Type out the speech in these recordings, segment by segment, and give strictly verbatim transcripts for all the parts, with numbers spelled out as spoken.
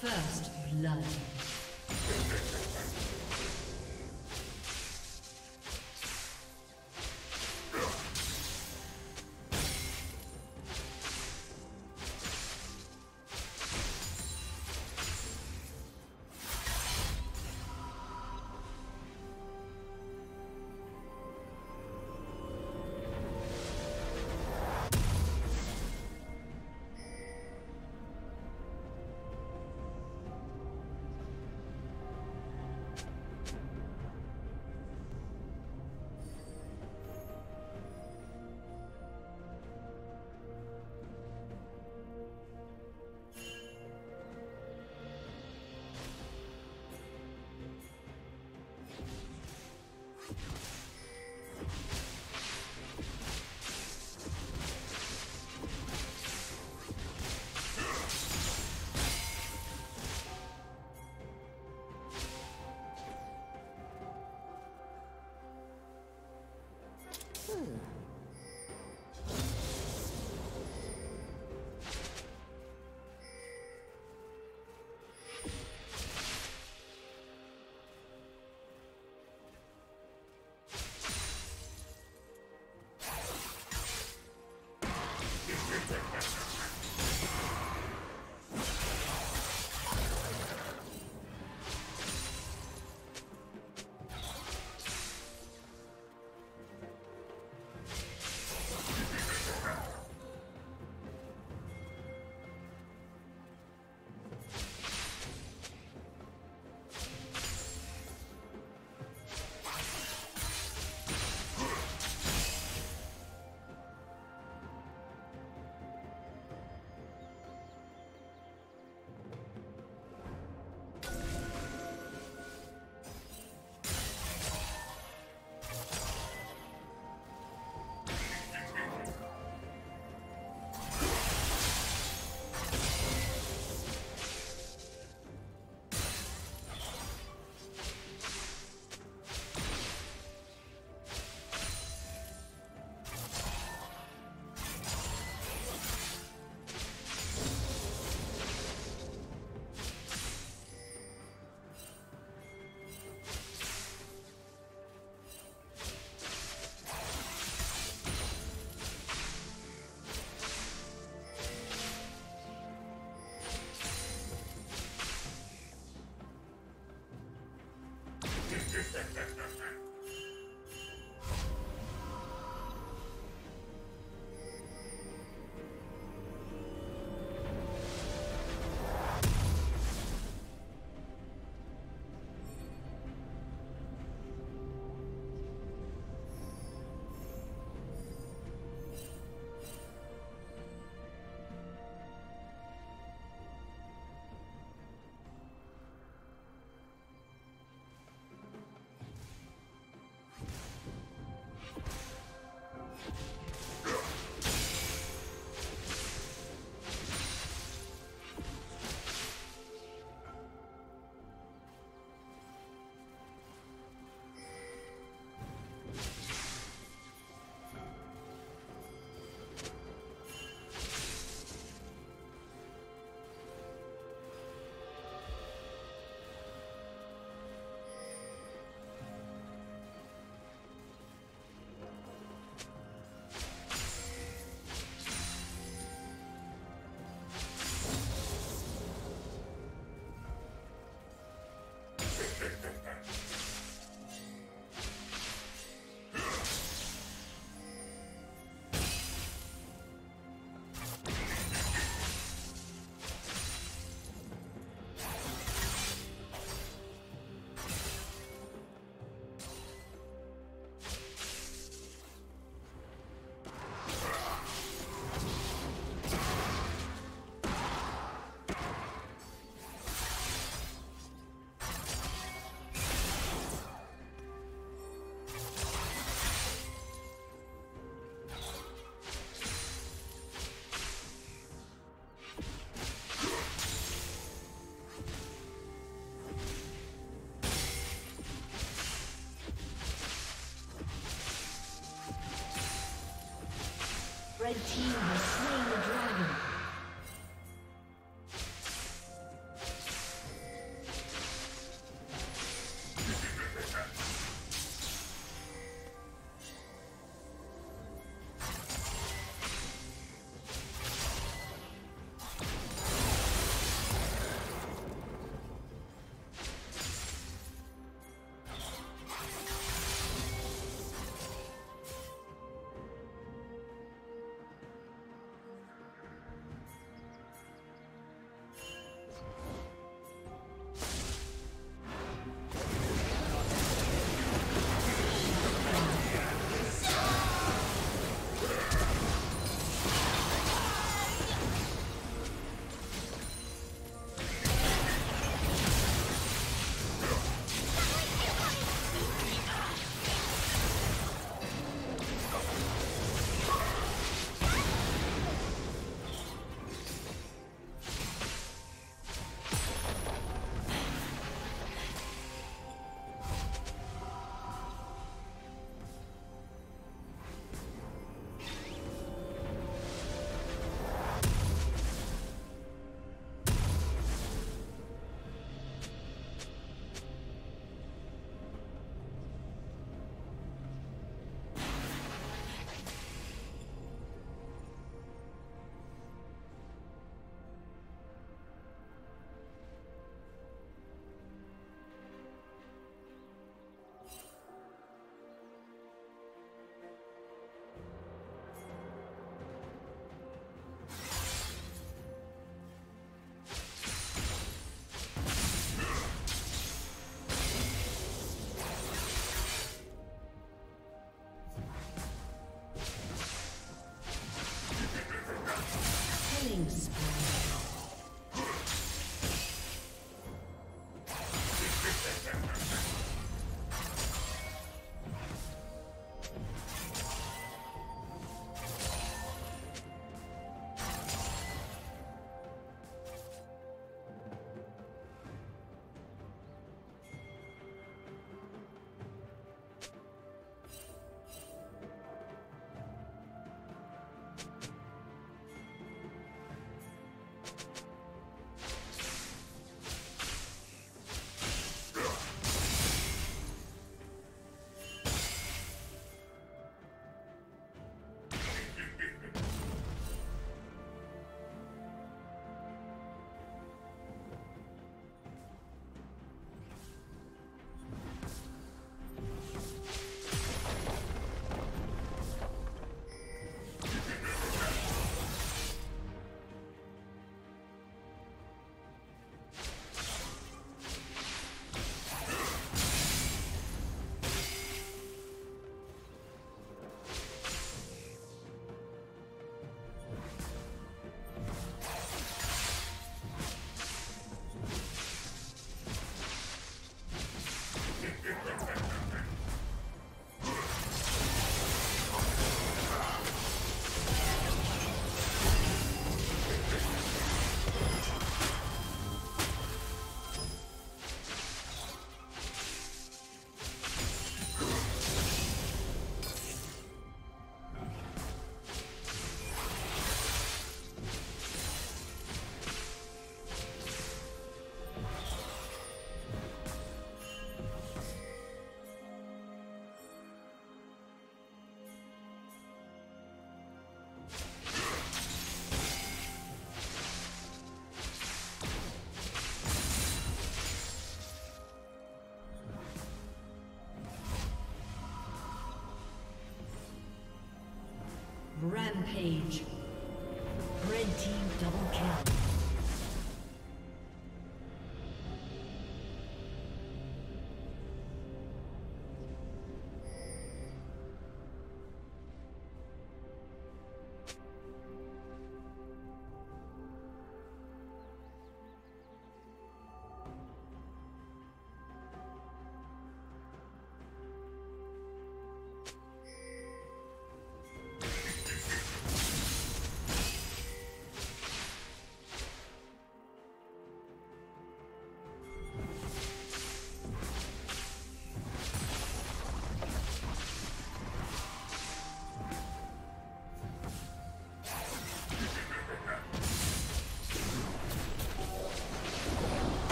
First blood. Rampage. Red team double kill.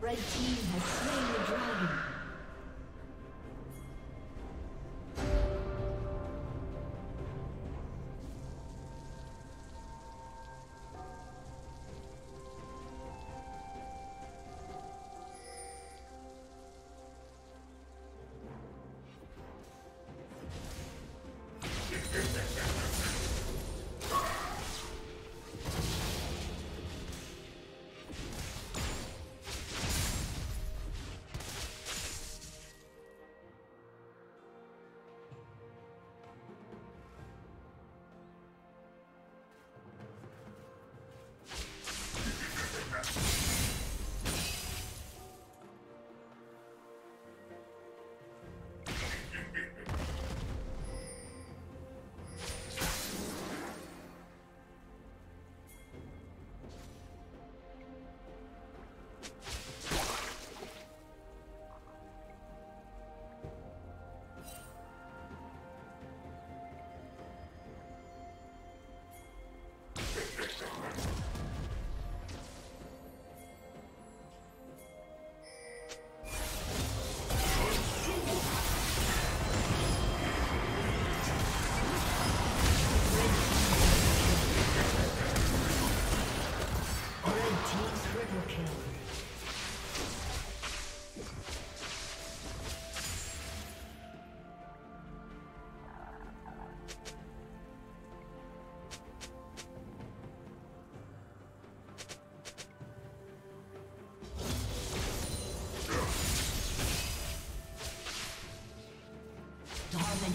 Red team has slain the dragon.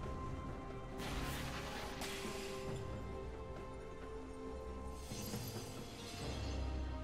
Blue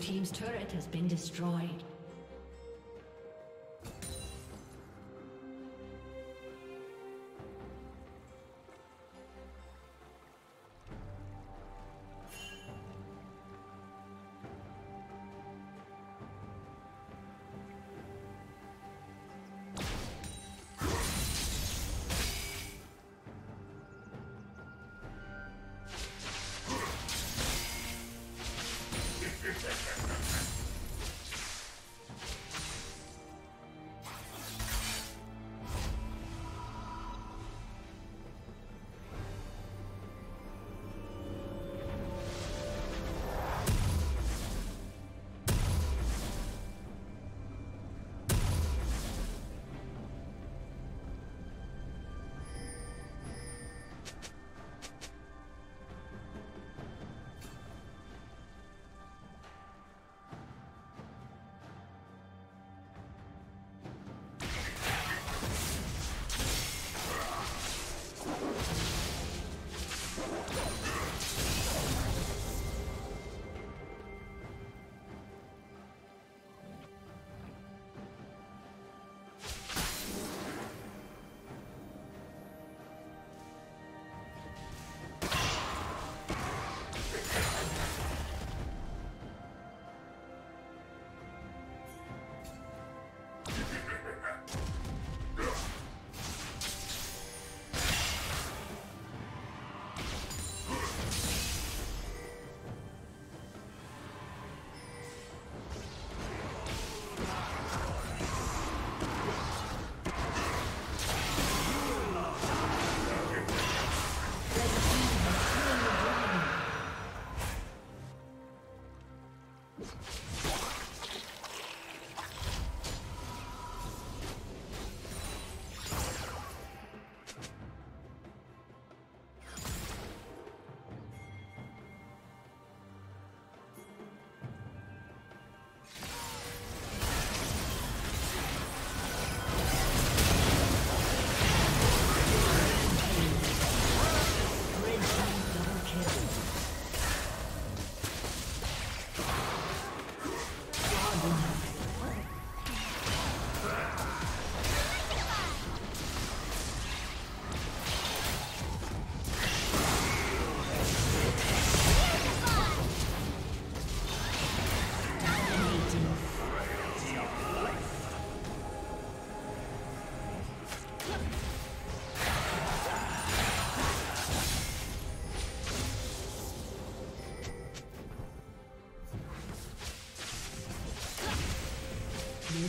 team's turret has been destroyed.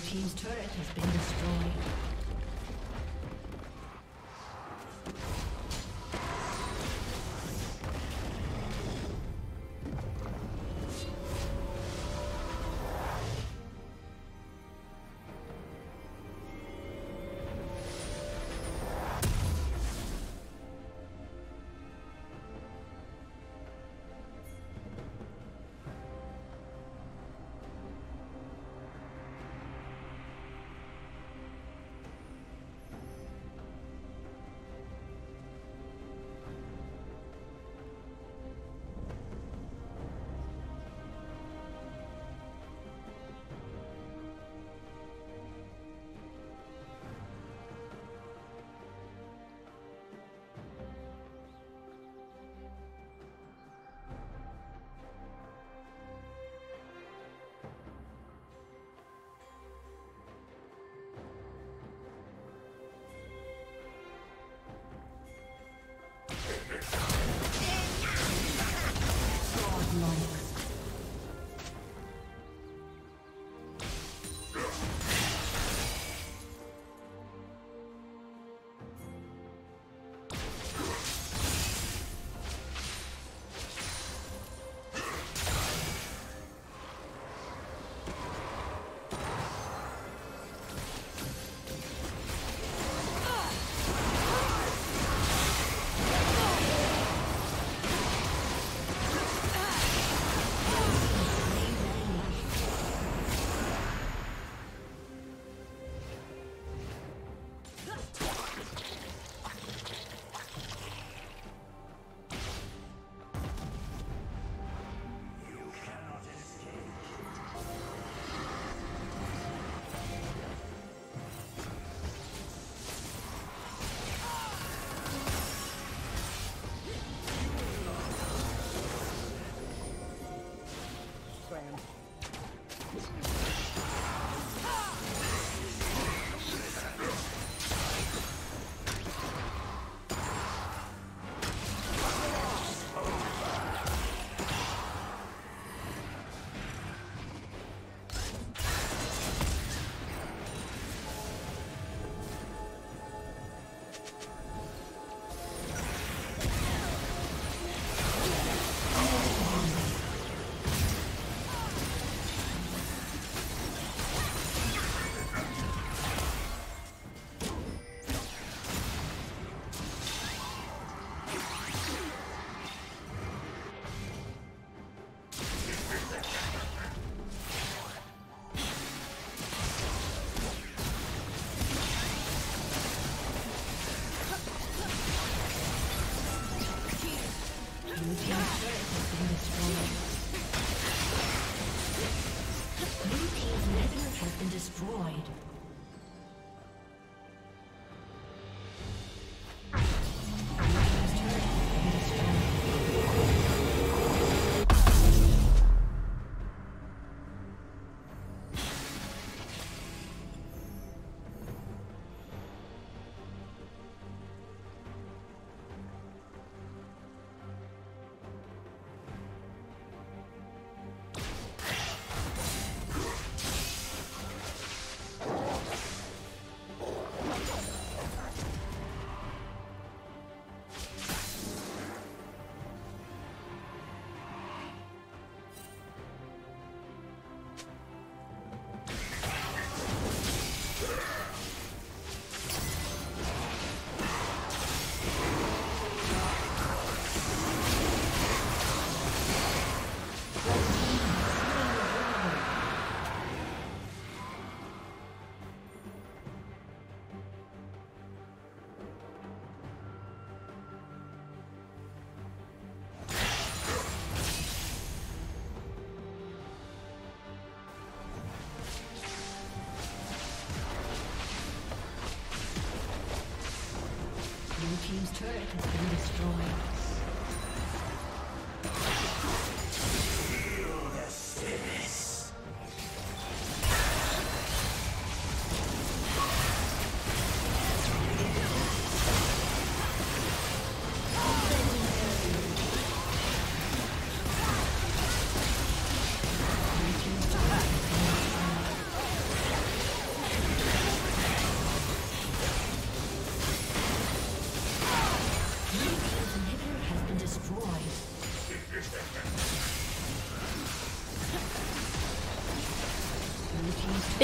team's turret has been destroyed. His turret has been destroyed.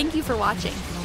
Thank you for watching.